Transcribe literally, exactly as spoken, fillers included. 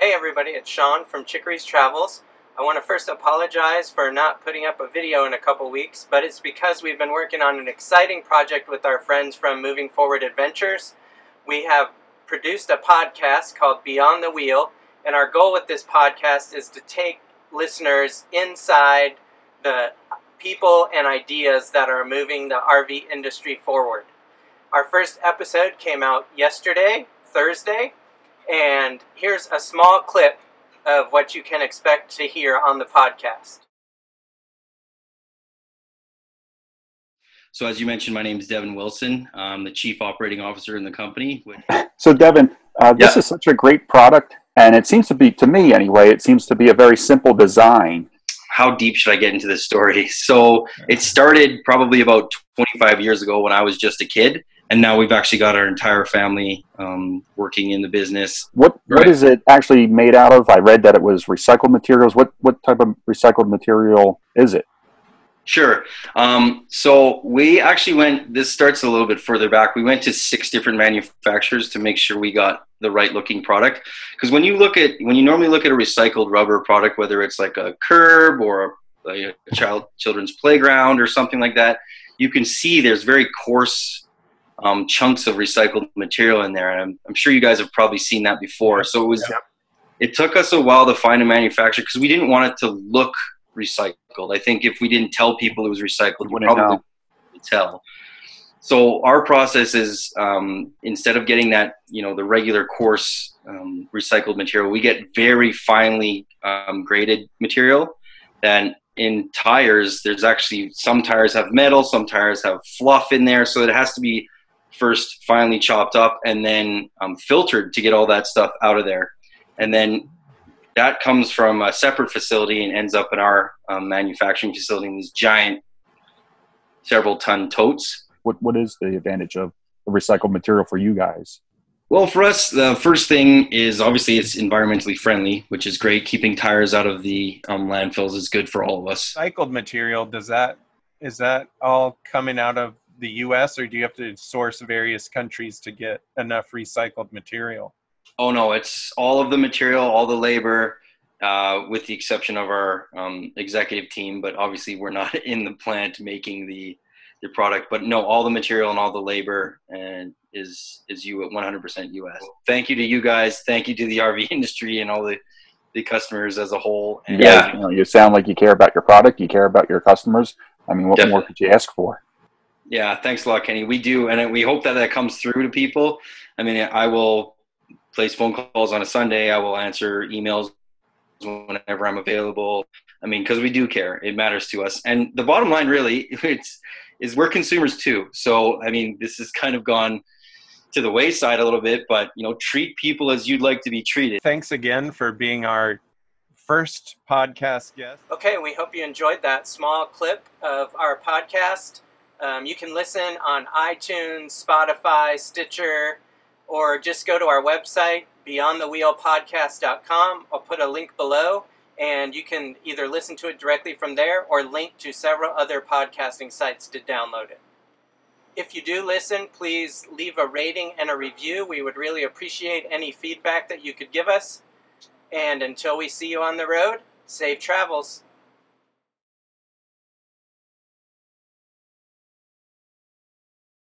Hey everybody, it's Sean from Chickery's Travels. I want to first apologize for not putting up a video in a couple weeks, but it's because we've been working on an exciting project with our friends from Moving Forward Adventures. We have produced a podcast called Beyond the Wheel, and our goal with this podcast is to take listeners inside the people and ideas that are moving the R V industry forward. Our first episode came out yesterday, Thursday, and here's a small clip of what you can expect to hear on the podcast. So as you mentioned, my name is Devin Wilson. I'm the chief operating officer in the company. So Devin, uh, this yeah. is such a great product, and it seems to be, to me anyway, it seems to be a very simple design. How deep should I get into this story? So it started probably about twenty-five years ago when I was just a kid. And now we've actually got our entire family um, working in the business. What What right. is it actually made out of? I read that it was recycled materials. What What type of recycled material is it? Sure. Um, so we actually went, this starts a little bit further back. We went to six different manufacturers to make sure we got the right looking product. Because when you look at, when you normally look at a recycled rubber product, whether it's like a curb or a, a child children's playground or something like that, you can see there's very coarse Um, chunks of recycled material in there, and I'm, I'm sure you guys have probably seen that before. So it was, yeah. it took us a while to find a manufacturer because we didn't want it to look recycled. I think if we didn't tell people it was recycled, we probably wouldn't tell. So our process is um, instead of getting that, you know, the regular coarse um, recycled material, we get very finely um, graded material. And in tires, there's actually some tires have metal, some tires have fluff in there, so it has to be first finally chopped up and then um, filtered to get all that stuff out of there. And then that comes from a separate facility and ends up in our um, manufacturing facility in these giant several ton totes. What What is the advantage of the recycled material for you guys? Well, for us, the first thing is obviously it's environmentally friendly, which is great. Keeping tires out of the um, landfills is good for all of us. Recycled material, does that, is that all coming out of the U S, or do you have to source various countries to get enough recycled material? Oh no, it's all of the material, all the labor, uh, with the exception of our um, executive team, but obviously we're not in the plant making the, the product, but no, all the material and all the labor and is, is you at one hundred percent U S. Thank you to you guys. Thank you to the R V industry and all the, the customers as a whole. And yeah. Guys, you know, you sound like you care about your product. You care about your customers. I mean, what Definitely. more could you ask for? Yeah, thanks a lot, Kenny. We do, and we hope that that comes through to people. I mean, I will place phone calls on a Sunday. I will answer emails whenever I'm available. I mean, because we do care. It matters to us. And the bottom line, really, it's, is we're consumers too. So, I mean, this has kind of gone to the wayside a little bit, but, you know, treat people as you'd like to be treated. Thanks again for being our first podcast guest. Okay, we hope you enjoyed that small clip of our podcast. Um, you can listen on iTunes, Spotify, Stitcher, or just go to our website, beyond the wheel podcast dot com. I'll put a link below, and you can either listen to it directly from there or link to several other podcasting sites to download it. If you do listen, please leave a rating and a review. We would really appreciate any feedback that you could give us. And until we see you on the road, safe travels.